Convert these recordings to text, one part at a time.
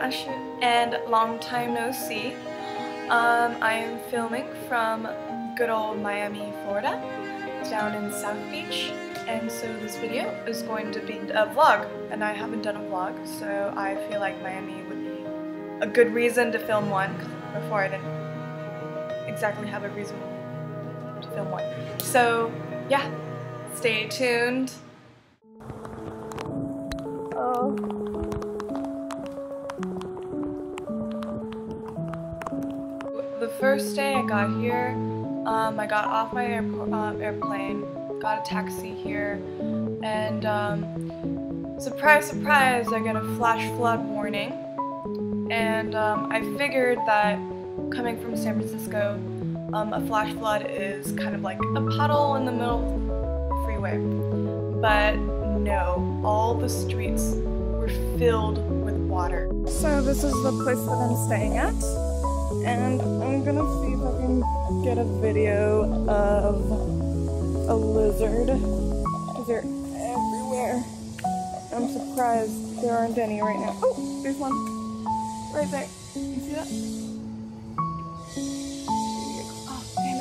I'm Ashu and long time no see. I'm filming from good old Miami, Florida, down in South Beach, and so this video is going to be a vlog, and I haven't done a vlog, so I feel like Miami would be a good reason to film one. Before I didn't exactly have a reason to film one. So yeah, stay tuned. Oh. The first day I got here, I got off my airplane, got a taxi here, and surprise, surprise, I got a flash flood warning. And I figured that coming from San Francisco, a flash flood is kind of like a puddle in the middle of the freeway. But no, all the streets were filled with water. So this is the place that I'm staying at. And I'm gonna see if I can get a video of a lizard, because they're everywhere. I'm surprised there aren't any right now. Oh, there's one right there. You see that? Oh, damn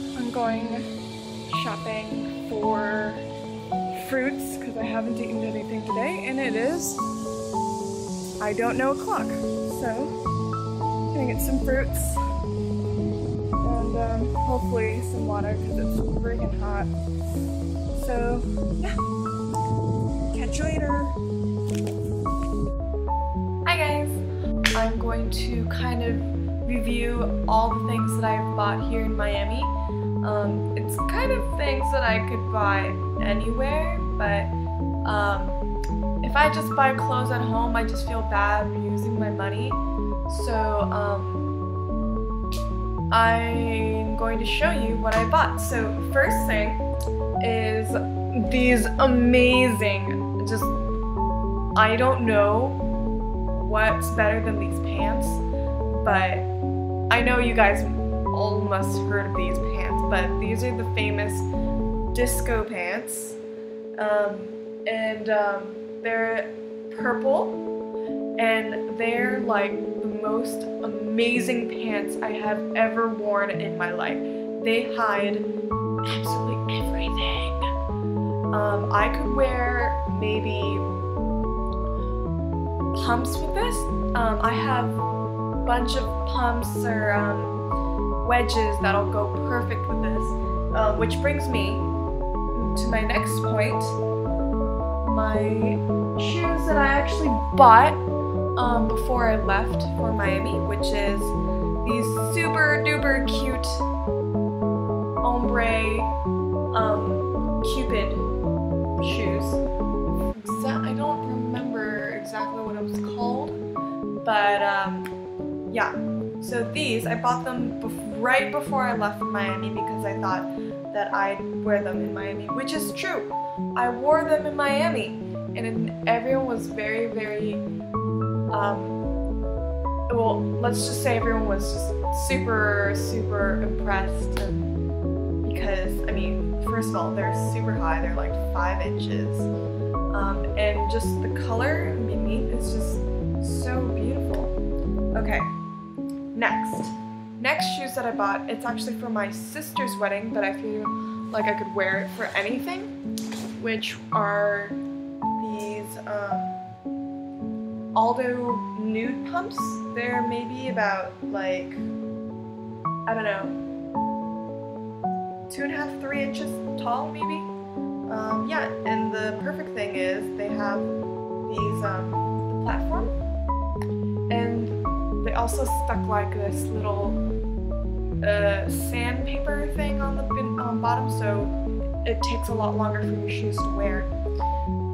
it. Okay. I'm going shopping for fruits, because I haven't eaten anything today, and it is, I don't know, o'clock, so I'm gonna get some fruits and hopefully some water because it's freaking hot. So yeah, catch you later. Hi guys, I'm going to kind of review all the things that I've bought here in Miami. It's kind of things that I could buy anywhere, but if I just buy clothes at home, I just feel bad reusing my money. So I'm going to show you what I bought. So first thing is these amazing, just, I don't know what's better than these pants, but I know you guys all must have heard of these pants, but these are the famous disco pants. They're purple, and they're like the most amazing pants I have ever worn in my life. They hide absolutely everything. I could wear maybe pumps with this. I have a bunch of pumps or wedges that'll go perfect with this, which brings me to my next point. My shoes that I actually bought before I left for Miami, which is these super duper cute ombre Qupid shoes. I don't remember exactly what it was called, but yeah. So these, I bought them right before I left Miami because I thought that I'd wear them in Miami, which is true. I wore them in Miami, and everyone was very, very, well, let's just say everyone was just super impressed, because, I mean, first of all, they're super high, they're like 5 inches, and just the color beneath is just so beautiful. Okay, next shoes that I bought, it's actually for my sister's wedding, but I feel like I could wear it for anything, which are these Aldo nude pumps. They're maybe about, like, I don't know, 2.5 to 3 inches tall maybe. Yeah, and the perfect thing is they have these the platform, and they also stuck like this little sandpaper thing on the bottom, so it takes a lot longer for your shoes to wear.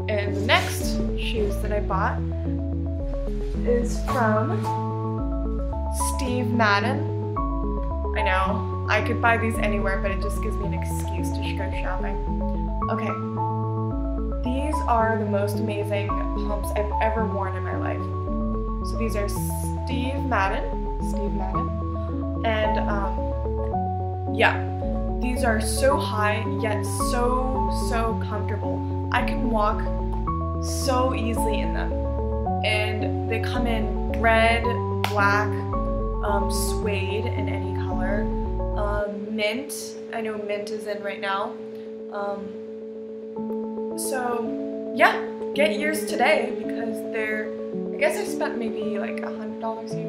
And the next shoes that I bought is from Steve Madden. I know, I could buy these anywhere, but it just gives me an excuse to go shopping. Okay, these are the most amazing pumps I've ever worn in my life. So these are Steve Madden. And yeah, these are so high yet so comfortable. I can walk so easily in them. And they come in red, black, suede in any color, mint. I know mint is in right now. So yeah, get yours today because they're, I guess I spent maybe like $100 here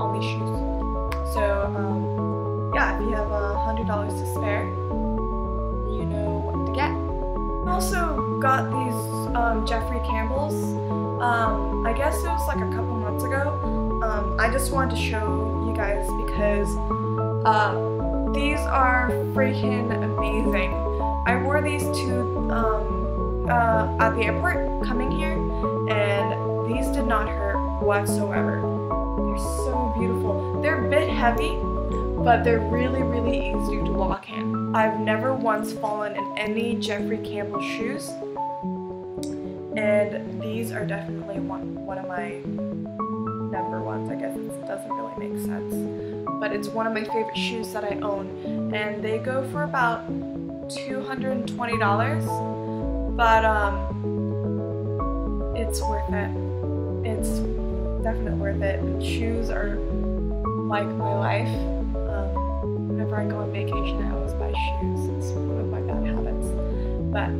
on these shoes. So yeah, if you have $100 to spare, you know what to get. I also got these Jeffrey Campbells. I guess it was like a couple months ago. I just wanted to show you guys because these are freaking amazing. I wore these to at the airport coming here, and these did not hurt whatsoever. They're so beautiful. They're a bit heavy, but they're really, really easy to walk in. I've never once fallen in any Jeffrey Campbell shoes, and these are definitely one of my number ones. I guess it doesn't really make sense, but it's one of my favorite shoes that I own, and they go for about $220, but it's worth it. It's definitely worth it. Shoes are like my life. Whenever I go on vacation, I always buy shoes. It's one of my bad habits. But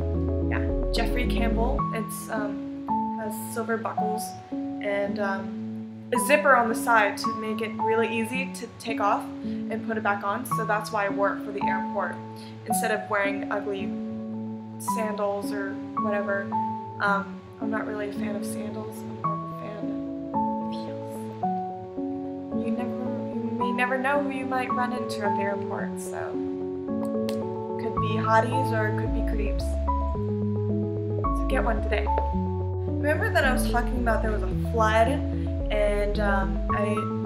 yeah, Jeffrey Campbell. It's has silver buckles and a zipper on the side to make it really easy to take off and put it back on. So that's why I wore it for the airport instead of wearing ugly sandals or whatever. I'm not really a fan of sandals. I'm more of a fan of heels. You may never know who you might run into at the airport. So could be hotties or could be creeps. So get one today. Remember that I was talking about there was a flood and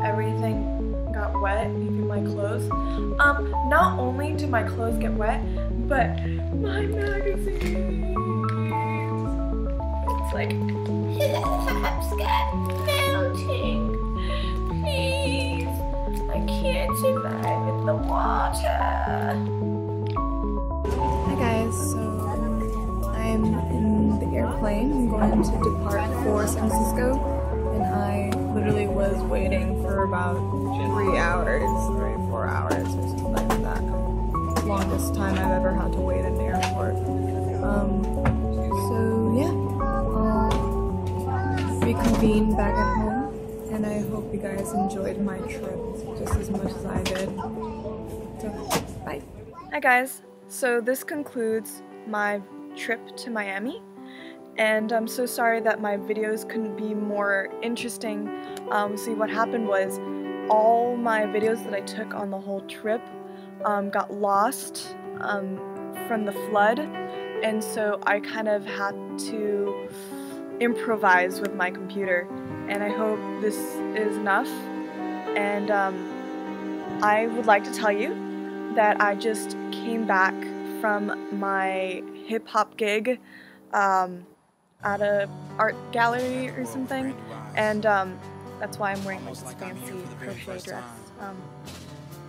everything got wet, even my clothes. Not only do my clothes get wet, but my magazines. It's like, I'm scared melting. Please, I can't survive in the water. Hi guys, so I'm in the airplane. I'm going to depart for San Francisco. And I literally was waiting for about 3 or 4 hours or something like that. Longest time I've ever had to wait at an airport. So yeah, I'll reconvene back at home, and I hope you guys enjoyed my trip just as much as I did. So bye. Hi guys, so this concludes my trip to Miami. And I'm so sorry that my videos couldn't be more interesting. See, what happened was all my videos that I took on the whole trip got lost from the flood. And so I kind of had to improvise with my computer. And I hope this is enough. And I would like to tell you that I just came back from my hip hop gig at a art gallery or something, and that's why I'm wearing like this fancy crochet dress,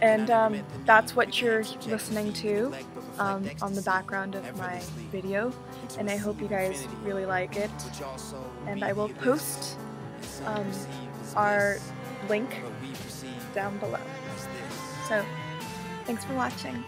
and that's what you're listening to on the background of my video, and I hope you guys really like it. And I will post our link down below. So thanks for watching.